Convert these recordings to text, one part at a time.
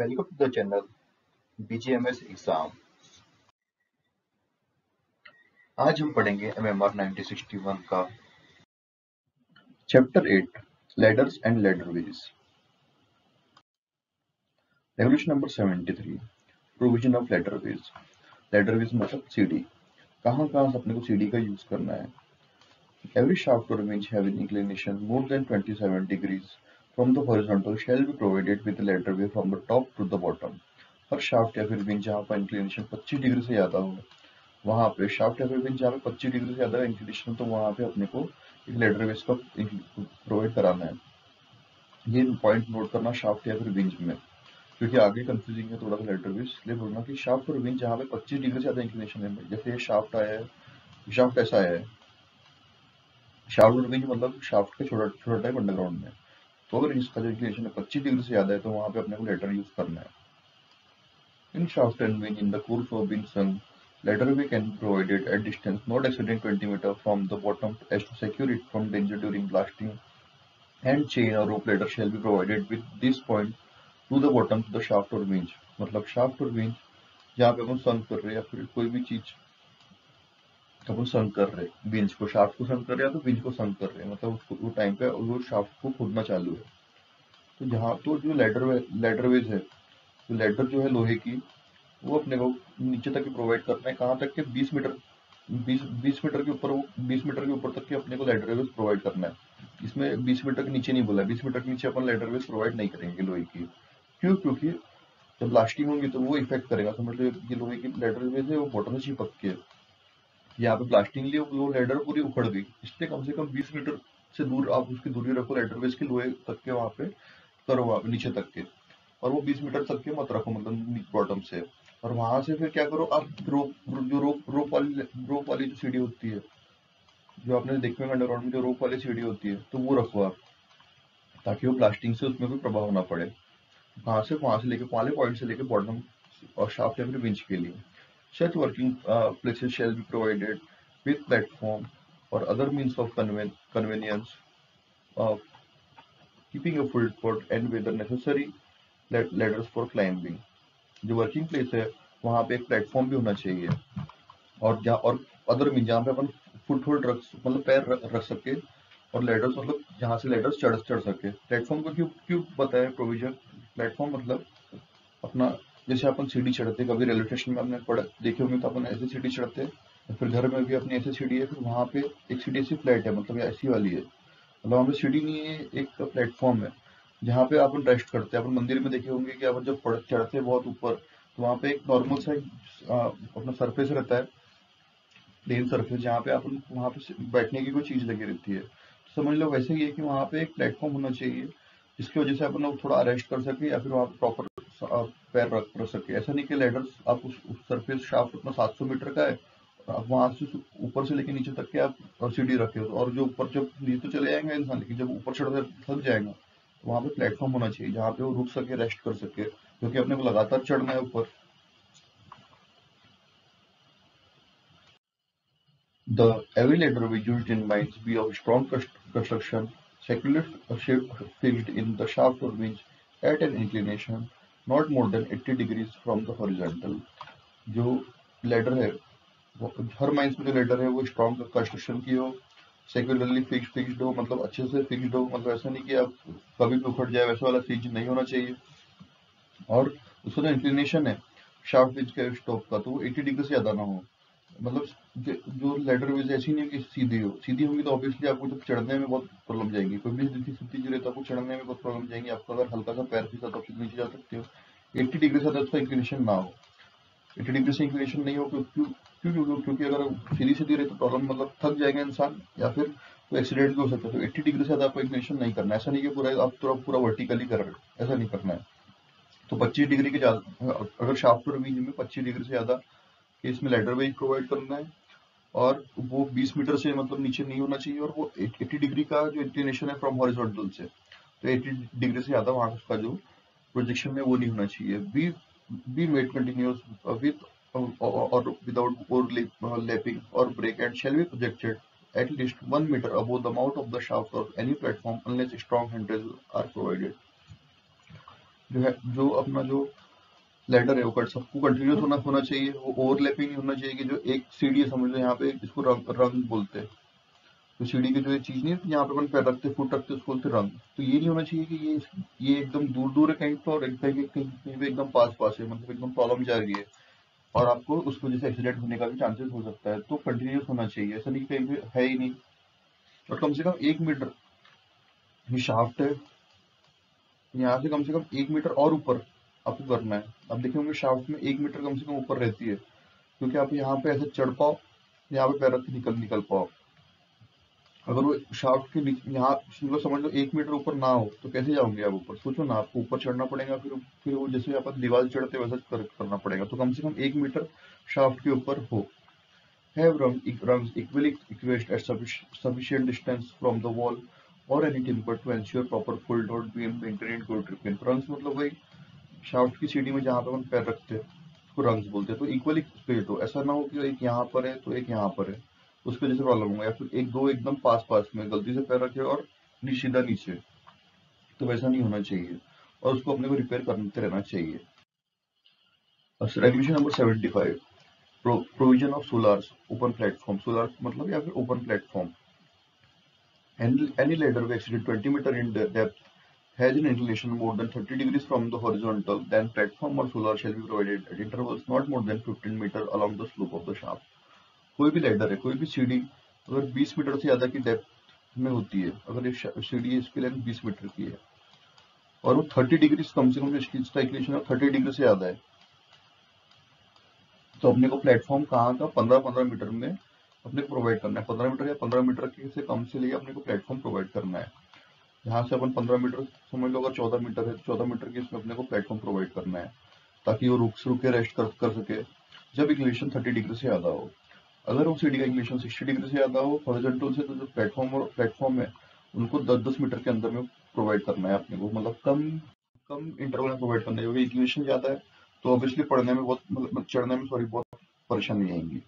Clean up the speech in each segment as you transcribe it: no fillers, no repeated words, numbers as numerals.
Welcome to the channel dgms exam। आज हम पढ़ेंगे mmr 1961 का chapter 8 ladders and ladder ways, regulation number 73 provision of ladder ways। ladder ways मतलब सीढ़ी। कहां अपने को सीढ़ी का यूज करना है। Every shaft or winch having inclination more than 27 degrees from the horizontal shall be provided with a ladder way from the top to the bottom। हर शाफ्ट या फिर विंच जहाँ पर इंक्लिनेशन 25 डिग्री से ज्यादा हो, वहाँ पे शाफ्ट या फिर विंच जहाँ पे 25 डिग्री से ज्यादा इंक्लिनेशन, तो वहाँ पे अपने को एक ladder way का प्रोवाइड कराना है। ये पॉइंट नोट करना शाफ्ट या फिर विंच में, क्योंकि आगे कंफ्यूजिंग है थोड़ा सा ladder way, इसलिए बोलना कि शाफ्ट और विंच जहाँ पे 25 डिग्री से ज्यादा इंक्लिनेशन है। जैसे ये शाफ्ट आया है, शाफ्ट ऐसा आया है, शाफ्ट और विंच मतलब शाफ्ट के छोटा टाइप अंडरग्राउंड में, तो अगर इसका जो इंक्लिनेशन 25 डिग्री से ज्यादा है तो वहां पे अपने को लेटर यूज करना है। In shaft and winch in the course of being sunk ladder way can be provided at distance not exceeding 20 metres from the bottom as to secure it from danger during blasting and chain or rope ladder shall be provided with this point to the bottom to the shaft और winch. मतलब shaft और winch जहाँ पे अपन संक कर रहे हैं या फिर कोई भी चीज अपन संक कर रहे हैं, विंच को शाफ्ट को संक कर रहे हैं या तो विंच को संक कर रहे हैं, मतलब उसको वो टाइम पे वो शाफ्ट को खोदना चालू है। तो जहाँ तो जो लैडरवेज है, तो लैडर जो है लोहे की, वो अपने को नीचे तक प्रोवाइड करना है। कहाँ तक के 20 मीटर के ऊपर, 20 मीटर के ऊपर तक के अपने को लैडरवेज प्रोवाइड करना है। इसमें 20 मीटर के नीचे नहीं बोला, 20 मीटर के नीचे अपन लैडरवेज प्रोवाइड नहीं करेंगे लोहे की। क्यों? क्योंकि जब ब्लास्टिंग होगी तो वो इफेक्ट करेगा। समझ लो ये लोहे की लैडरवेज है, वो बॉटम से चिपक के यहाँ पे ब्लास्टिंग लिए वो लैडर पूरी उखड़ गई, इसलिए कम से कम 20 मीटर से दूर आप उसकी दूरी रखो लैडरवेज के, लोहे तक के वहाँ पे करो, वहाँ पे नीचे तक के, और वो 20 मीटर तक के मत रखो, मतलब बॉटम से। और वहां से फिर क्या करो आप, रोप वाली जो सीढ़ी होती है, जो आपने देखा होगा अंडरग्राउंड में जो रोप वाली सीढ़ी होती है, तो वो रखो आप, ताकि वो ब्लास्टिंग से उसमें भी प्रभाव ना पड़े। वहां से लेके वाले पॉइंट से लेके बॉटम और शाफ्ट या फिर विंच के लिए। Such working places shall be provided with platform or other means of convenience, keeping a full foot and whether necessary ladders for climbing। जो वर्किंग प्लेस है वहाँ पे एक प्लेटफॉर्म भी होना चाहिए, और अदर मीन जहाँ पे अपन फुट होल्ड रख, मतलब पैर रख सके, और लेडर्स मतलब जहाँ से लेडर्स चढ़ सके। प्लेटफॉर्म को क्यों बताया प्रोविजन? प्लेटफॉर्म मतलब अपना, जैसे अपन सीढ़ी चढ़ते, कभी रेलवे स्टेशन में हमने देखे होंगे तो अपन ऐसी सीढ़ी चढ़ते हैं, फिर घर में भी अपनी ऐसी सीढ़ी है, फिर वहाँ पे एक सीढ़ी ऐसी फ्लैट है, मतलब ऐसी वाली है, मतलब वहाँ पे सीढ़ी नहीं है, एक प्लेटफॉर्म है जहाँ पे अपन रेस्ट करते हैं। अपन मंदिर में देखे होंगे कि अपन जब चढ़ते हैं बहुत ऊपर, तो वहाँ पे एक नॉर्मल सा अपना सरफेस रहता है, प्लेन सरफेस, जहाँ पे अपन वहाँ पे बैठने की कोई चीज लगी रहती है। समझ लो वैसे ही है कि वहाँ पे एक प्लेटफॉर्म होना चाहिए, जिसकी वजह से अपन लोग थोड़ा रेस्ट कर सके या फिर वहाँ पे प्रॉपर आप पैर रख सके। ऐसा नहीं कि लेडर्स आप उस सरफेस शाफ्ट अपना 700 मीटर का है, आप वहां से ऊपर से लेके नीचे तक के आप सीढ़ी रखे हो, और जो ऊपर जब नीचे तो चले जाएंगे इंसान, लेकिन जब ऊपर चढ़ थक जाएगा तो वहां पे प्लेटफॉर्म होना चाहिए जहाँ पे वो रुक सके, रेस्ट कर सके, क्योंकि अपने को लगातार चढ़ना है ऊपर। The every ladder which used in mines be of strong construction circular shape fixed in the shaft और winze at an inclination Not more than 80 degrees from the horizontal। जो लेडर है वो, हर माइंस में जो लेडर है वो strong construction की हो, सेक्युलरली फिक्स्ड हो, मतलब अच्छे से फिक्स्ड हो, मतलब ऐसा नहीं कि आप कभी भी उखड़ जाए, वैसा वाला चीज नहीं होना चाहिए। और उसका जो इंक्लिनेशन है शाफ्ट विंच के स्टॉप का, तो वो 80 डिग्री से ज्यादा ना हो। मतलब जो लेडर वेज ऐसी नहीं कि सीधी हो, सीधी होगी तो ऑब्वियसली आपको जब चढ़ने में बहुत प्रॉब्लम जाएगी, कोई भी स्थिति जो रहता है आपको चढ़ने में बहुत प्रॉब्लम जाएगी। आपका अगर हल्का सा पैर फिसला तो आप नीचे जा सकते हो। 80 डिग्री से उसका इंक्लिनेशन ना हो, 80 डिग्री से इंक्लिनेशन नहीं हो, क्योंकि अगर सीधी सीधी रहे तो प्रॉब्लम, मतलब थक जाएगा इंसान या फिर कोई एक्सीडेंट भी हो सकता है। तो 80 डिग्री से ज्यादा आपको इंक्लिनेशन नहीं करना है। ऐसा नहीं कि पूरा वर्टिकली कर रहे हो, ऐसा नहीं करना है। तो 25 डिग्री के अगर शाफ्ट और विंच में 25 डिग्री से ज्यादा इसमें लेडर वेज प्रोवाइड करना है, और वो 20 मीटर से मतलब नीचे नहीं होना चाहिए, और वो 80 डिग्री का जो इंक्लिनेशन है फ्रॉम हॉरिजॉन्टल से, तो 80 डिग्री से ज्यादा वहां उसका जो प्रोजेक्शन में वो नहीं होना चाहिए। Be made continuous with or without overlapping or break and shall be projected at least 1 metre above the mouth of the shaft of any platform unless strong handles are provided. जो है जो अपना जो लेटर है वो cut सबको continuous होना चाहिए, वो ओवरलैपिंग होना चाहिए कि जो एक सीढ़ी समझ लो यहाँ पे इसको रंग बोलते हैं, तो सीढ़ी की जो ये चीज नहीं है यहाँ पे अपन पैर रखते फुट रखते उसको बोलते रंग। तो ये नहीं होना चाहिए कि ये एकदम दूर दूर है कहीं पर और कहीं पे एकदम पास पास है, मतलब एकदम प्रॉब्लम जा रही है और आपको उस वजह से एक्सीडेंट होने का भी चांसेस हो सकता है। तो कंटिन्यूस होना चाहिए, ऐसा नहीं कहीं पे है ही नहीं। और कम से कम 1 मीटर ये शाफ्ट है, यहाँ से कम से कम 1 मीटर और ऊपर आपको करना है। आप देखे होंगे शाफ्ट में 1 मीटर कम से कम ऊपर रहती है, क्योंकि आप यहाँ पे ऐसे चढ़ पाओ, यहाँ पे पैर रख के निकल पाओ। अगर वो शाफ्ट के यहाँ समझ लो 1 मीटर ऊपर ना हो तो कैसे जाओगे आप ऊपर? सोचो ना, आपको ऊपर चढ़ना पड़ेगा, फिर वो जैसे आप दीवार चढ़ते वैसा करना पड़ेगा। तो कम से कम 1 मीटर शाफ्ट के ऊपर हो। हैव रंग्स इक्वली इक्वेस्ट at sufficient distance from the wall or any timber to ensure proper hold और beam maintain good repair. Rungs मतलब वही शाफ्ट की सीढ़ी में जहाँ पे हम पैर रखते हैं उसको रंग्स बोलते हैं। तो इक्वली स्पेस हो, ऐसा ना हो कि एक यहाँ पर है तो एक यहाँ पर है, उसके जैसे प्रॉब्लम होगा, या फिर एक दो एकदम पास पास में गलती से पैर रखे और सीधा नीचे, तो वैसा नहीं होना चाहिए और उसको अपने को रिपेयर करते रहना चाहिए। Regulation number 75 provision of sollars open platform. Sollar मतलब या फिर open platform. Any ladder exceeding 20 meter in depth has an inclination more than 30 degrees from the horizontal, then platform or solar shall be provided at intervals not more than 15 meter along the slope of the shaft. कोई भी ladder है, कोई भी सीढ़ी अगर 20 metre से ज्यादा की डेप्थ में होती है, अगर एक सीढ़ी है इसकी लेंथ 20 मीटर की है और वो 30 डिग्री कम से कम इसका इंक्लिनेशन है 30 डिग्री से ज्यादा है, तो अपने को प्लेटफॉर्म कहाँ का 15-15 मीटर में अपने को प्रोवाइड करना है। 15 मीटर या 15 मीटर के से कम से लिए अपने को प्लेटफॉर्म प्रोवाइड करना है। यहाँ से अपन 15 मीटर समझ लो, अगर 14 मीटर है तो 14 मीटर के इसमें अपने को प्लेटफॉर्म प्रोवाइड करना है ताकि वो रुक के रेस्ट कर सके जब इंक्लिनेशन 30 डिग्री से ज्यादा हो। अगर वो सीढ़ी का इंक्लिनेशन 60 डिग्री से ज्यादा हो हॉरिजॉन्टल से, तो जो प्लेटफॉर्म है उनको 10-10 मीटर के अंदर में प्रोवाइड करना है अपने को, मतलब कम इंटरवल में प्रोवाइड करना है। क्योंकि इंक्लिनेशन ज्यादा है तो ऑब्वियसली चढ़ने में बहुत परेशानी आएंगी।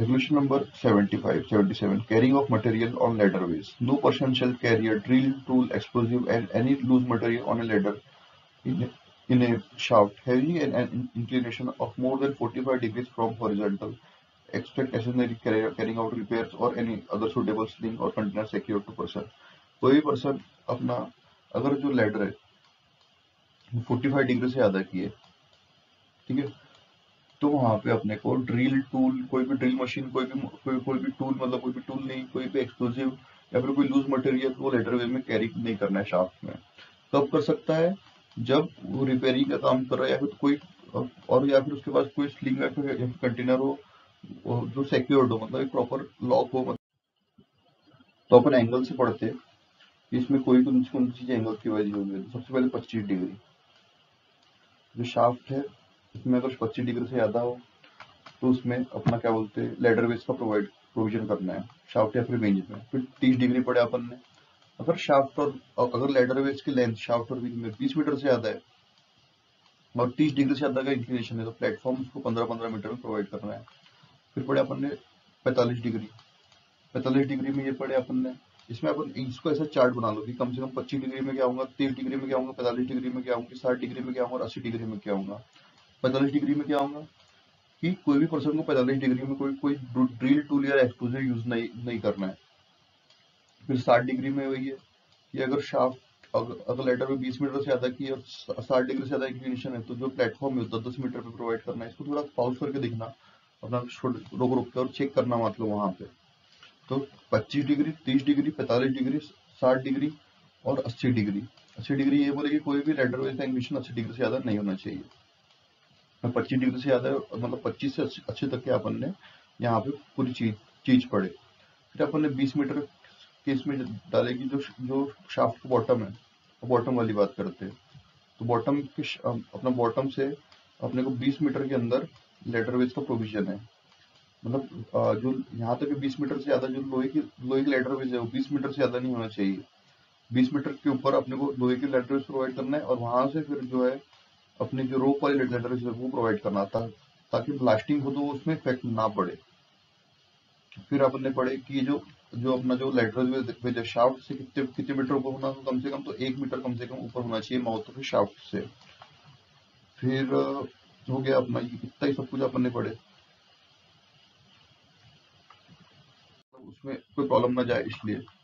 Resolution number 77. Carrying of material on ladderways. No person shall carry a drill, tool, explosive, and any loose material on a ladder in a shaft having an inclination of more than 45 degrees from horizontal, except necessary carrying out repairs or any other suitable sling or container secured to person. कोई person अपना अगर जो ladder है 45 degree से ज्यादा की है, ठीक है, तो वहाँ पे अपने को ड्रिल टूल, कोई भी ड्रिल मशीन, कोई भी टूल, मतलब कोई भी टूल नहीं, कोई भी एक्सप्लोजिव या फिर कोई लूज मटेरियल वो लेटरवे में कैरी नहीं करना है शाफ्ट में। कब कर सकता है? जब वो रिपेयरिंग का काम कर रहा है या फिर कोई और या फिर उसके पास कोई स्लिंग या फिर कंटेनर हो जो सिक्योर्ड हो, मतलब एक प्रॉपर लॉक हो। तो अपन एंगल से पढ़ते इसमें कौन सी चीज एंगल की वजह होगी। सबसे पहले 25 डिग्री जो शाफ्ट है इसमें अगर 25 डिग्री से ज्यादा हो तो उसमें अपना क्या बोलते हैं लैडरवेज का प्रोविजन करना है शाफ्ट या फिर विंग में। फिर 30 डिग्री पड़े अपन ने, अगर शाफ्ट और अगर लैडरवेज की लेंथ शाफ्ट और विंग में 20 मीटर से ज्यादा है और 30 डिग्री से ज्यादा का इंक्लिनेशन है तो प्लेटफॉर्म उसको 15-15 मीटर में प्रोवाइड करना है। फिर पड़े अपन ने 45 डिग्री में ये पड़े अपन ने। इसमें अपन इसको ऐसा चार्ट बना लो कि कम से कम 25 डिग्री में क्या होगा, 30 डिग्री में क्या होगा, 45 डिग्री में क्या होगा, 60 डिग्री में क्या होगा और 80 डिग्री में क्या होगा। 45 डिग्री में क्या होगा कि कोई भी पर्सन को 45 डिग्री में कोई ड्रिल टूल या एक्सप्लोजिव यूज नहीं करना है। फिर 60 डिग्री में वही है कि अगर शाफ्ट अगर लेटर में 20 मीटर से ज्यादा की और 60 डिग्री से ज्यादा इंक्लिनेशन है तो जो प्लेटफॉर्म है 10-10 मीटर पे प्रोवाइड करना है। इसको थोड़ा पॉज करके देखना अपना, रोक के और चेक करना, मतलब वहाँ पे तो 25 डिग्री, 30 डिग्री, 45 डिग्री, 60 डिग्री और 80 डिग्री। 80 डिग्री ये बोले कि कोई भी लेटर वेज का इंक्लिनेशन 80 डिग्री से ज्यादा नहीं होना चाहिए। 25 डिग्री से ज्यादा मतलब 25 से 80 तक के अपन ने यहाँ पे पूरी चीज पड़े। फिर अपन ने 20 मीटर केस में डालेगी जो शाफ्ट बॉटम है। बॉटम वाली बात करते हैं तो बॉटम के अपना बॉटम से अपने को 20 मीटर के अंदर लेटरवेज का प्रोविजन है, मतलब जो यहाँ तक 20 मीटर से ज्यादा जो लोहे की लेटरवेज है वो 20 मीटर से ज्यादा नहीं होना चाहिए। 20 मीटर के ऊपर अपने को लोहे की लेटरवेज प्रोवाइड करना है और वहां से फिर जो है अपने जो रोप वाली लेटरवेज वो प्रोवाइड करना था ताकि ब्लास्टिंग हो तो उसमें इफेक्ट ना पड़े। फिर अपन ने पढ़े कि जो जो अपना जो लेटरल शाफ्ट से कितने मीटर ऊपर होना, कम से कम तो 1 मीटर कम से कम ऊपर होना चाहिए माउथ ऑफ शाफ्ट से। फिर हो गया अपना इतना ही सब कुछ अपन ने पढ़े, उसमें कोई प्रॉब्लम ना जाए इसलिए।